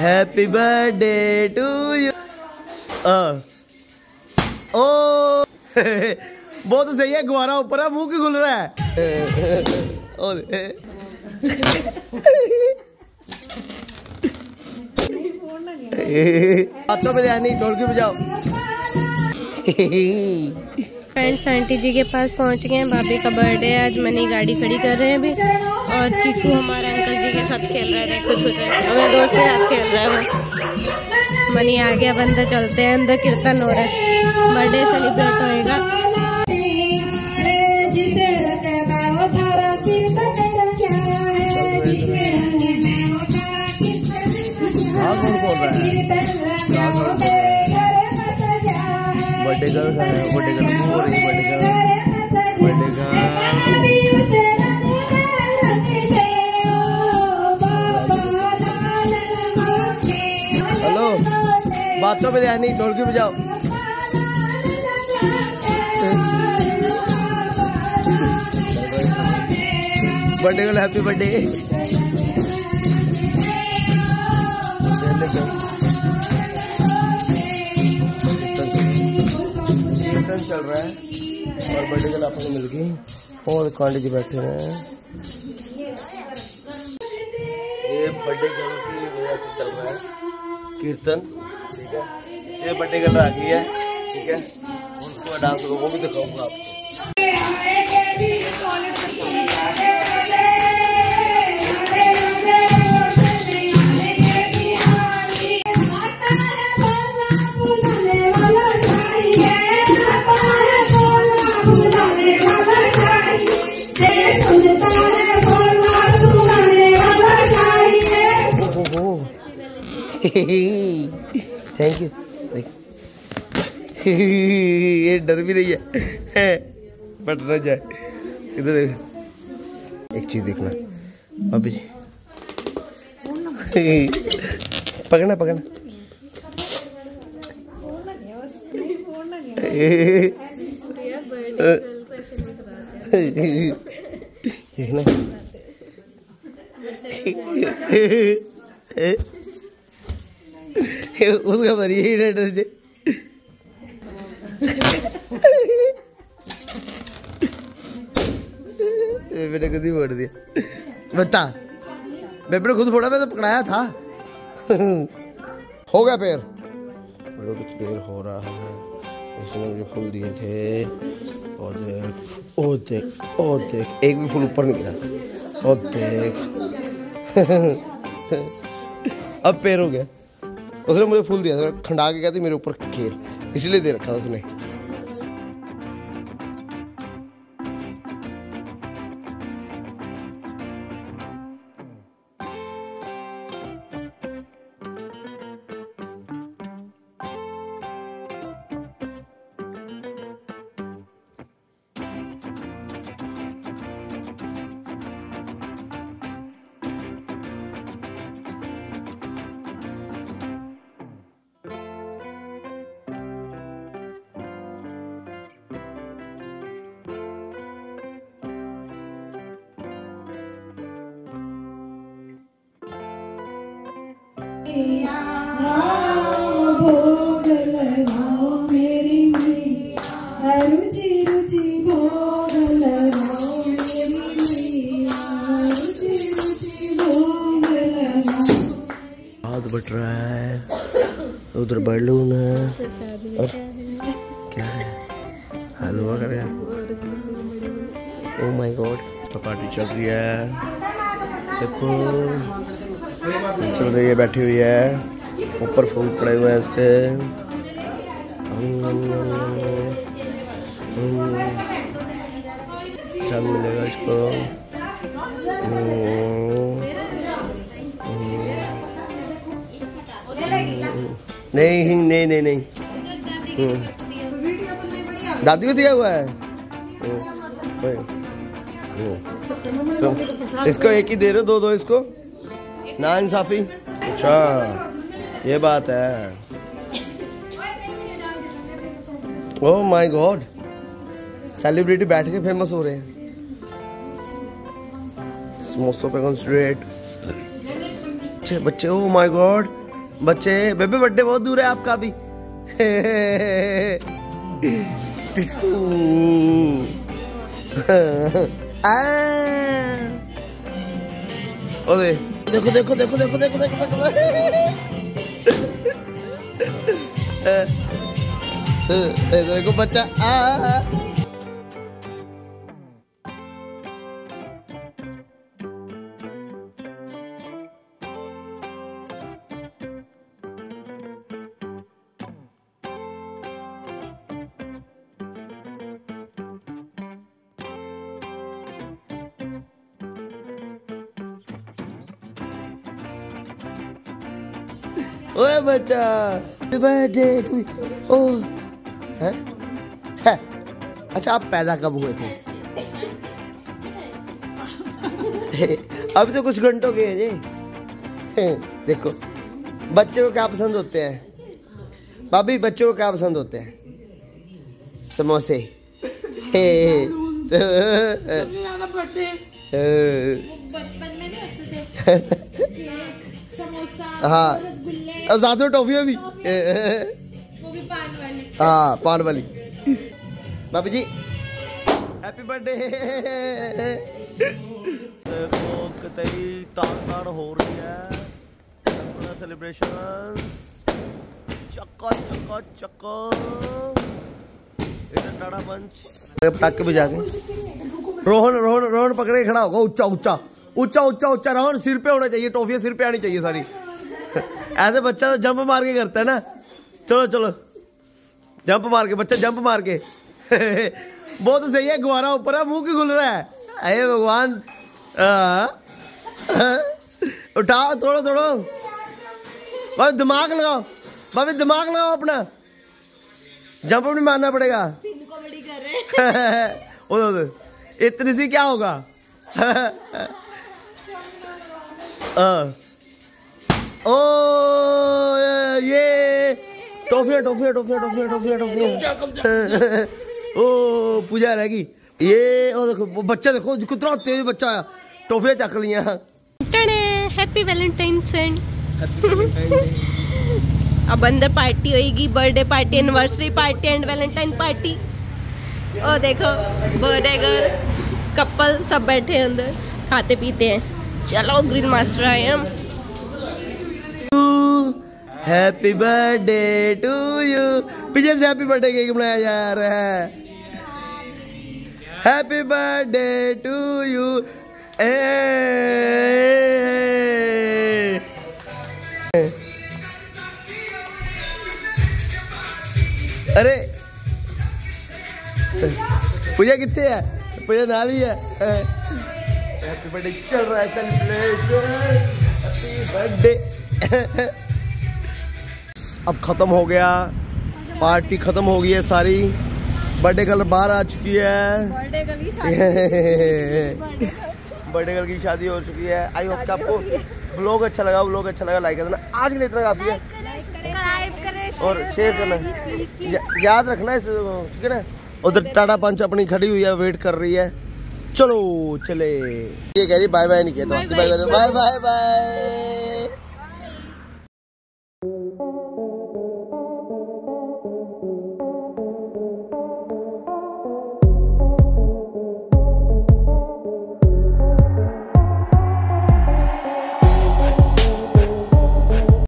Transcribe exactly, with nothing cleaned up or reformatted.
Happy birthday to you. ओ वो तो सही है, गुब्बारा ऊपर है, मुंह क्यों खुल रहा है? हाथों पे ध्यान नहीं, ढोल क्यों बजाओ। फ्रेंड्स आंटी जी के पास पहुंच गए हैं, भाभी का बर्थडे आज। मनी गाड़ी खड़ी कर रहे हैं अभी, और चीकू हमारा अंकल जी के साथ खेल रहा है, कुछ उधर हमारे दोस्त के साथ खेल रहा है। मनी आ गया, बंदा चलते हैं अंदर, कीर्तन हो रहा है, बर्थडे सेलिब्रेट होएगा। बर्थडे गर्ल का है, बर्थडे गर्ल हो रही है, birthday girl birthday girl. Hello, बातों पे ध्यान नहीं, ढोल क्यों बजाओ? Birthday girl happy birthday. चल रहा है और बर्थडे गर्ल आपको मिल गई, और कांटे जी बैठे हैं। ये बर्थडे गर्ल की वजह से चल रहा है कीर्तन, ठीक है। ये बर्थडे गर्ल आ गई है, ठीक है, उसको डांस को वो भी दिखाऊंगा आपको। Thank you. ये डर भी रही है, बट न जाए इधर देख। एक चीज देखना भाभी जी, पकड़ना पकड़ना देखना उसका पर यही डर से। मैंने खुद ही फोड़ दिया, बता बेबे ने खुद फोड़ा, मैं तो पकड़ाया था। हो गया पैर, कुछ पैर हो रहा है, इसने मुझे फूल दिए थे। और देख ओ देख ओ देख, एक भी फूल ऊपर नहीं गिरा। ओ देख अब पैर हो गया, उसने मुझे फूल दिया था, खंडा के कहती मेरे ऊपर खेल, इसलिए दे रखा था उसने। भोग लगाओ मेरी मैया, रुचि रुचि भोग लगाओ मेरी मैया, रुचि रुचि भोग लगाओ। हाथ बट रहा है, उधर बैलून है, और क्या है, हलवा कर रहा है। ओ माय गॉड, पार्टी चल रही है, देखो चल रही है, बैठी हुई है, ऊपर फूल पड़े हुए हैं इसके। चल मिलेगा इसको, नहीं नहीं नहीं नहीं दादी को दिया हुआ है। तो इसको एक ही दे रहे हो, दो दो इसको, ना इंसाफी। अच्छा ये बात है। ओह माय गॉड, सेलिब्रिटी बैठ के फेमस हो रहे हैं। समोसों पे कंसंट्रेट, बच्चे बच्चे। ओह माय गॉड, बच्चे बेबे बर्थडे बहुत दूर है आपका अभी। देखो देखो देखो देखो देखो देखो देखो देखो बच्चा आ ओए बच्चा बर्थडे टू ओ है? है अच्छा आप पैदा कब हुए थे? अभी तो कुछ घंटों के है जी। देखो बच्चे को क्या पसंद होते हैं भाभी? बच्चों को क्या पसंद होते हैं? समोसे। बचपन में हाँ साथ में टॉफियाँ भी, वो भी पान वाली। हाँ पान वाली। बाबू जी हैप्पी बर्थडे। कतई तार-तार हो रही है सेलिब्रेशन। चक्का चक्का चक्का इधर टाड़ा पंच पटाखे बजा के। रोहन रोहन रोहन पकड़े खड़ा होगा। ऊंचा ऊंचा ऊंचा ऊंचा ऊंचा रोहन सिर पे होना चाहिए, टॉफियाँ सिर पे आनी चाहिए सारी। ऐसे बच्चा तो जंप मार के करता है ना। चलो चलो जंप मार के बच्चा जंप मार के। वो तो सही है गुब्बारा ऊपर है मुंह की घुल रहा है। अरे भगवान उठाओ थोड़ा थोड़ा भाभी दिमाग लगाओ, भाभी दिमाग लगाओ अपना। जंप भी मारना पड़ेगा। इतनी सी क्या होगा। ओ ये टॉफियां टॉफियां टॉफियां टॉफियां टॉफियां टॉफियां। ओ पूजा रहेगी ये। ओ देखो बच्चा देखो कितना तेज बच्चा आया, टॉफियां चख लिया। Happy valentine friend. अब अंदर पार्टी होगी, birthday party, anniversary party and valentine party. और देखो बर्थडे गर्ल कपल सब बैठे हैं अंदर, खाते पीते हैं। चलो ग्रीन मास्टर आए हम। Happy birthday to you. पीछे से हैप्पी बर्थडे केक बनाया जा रहा है। Happy birthday to you. ए अरे पूजा कितने है? पूजा नाल ही है। हैप्पी बर्थडे चल रहा है सेलिब्रेशन। Happy birthday. अब ख़त्म हो गया, पार्टी ख़त्म हो गई है सारी। बर्थडे गर्ल बाहर आ चुकी है। बर्थडे गर्ल की शादी हो चुकी है। आई होप कि आपको ब्लॉग अच्छा लगा। ब्लॉग अच्छा लगा लाइक करना। आज के लिए इतना काफ़ी है और शेयर करना। याद रखना इस ठीक है ना। उधर टाटा पंच अपनी खड़ी हुई है, वेट कर रही है। चलो चले ये कह रही बाय बाय नहीं कहता। Bye bye bye bye.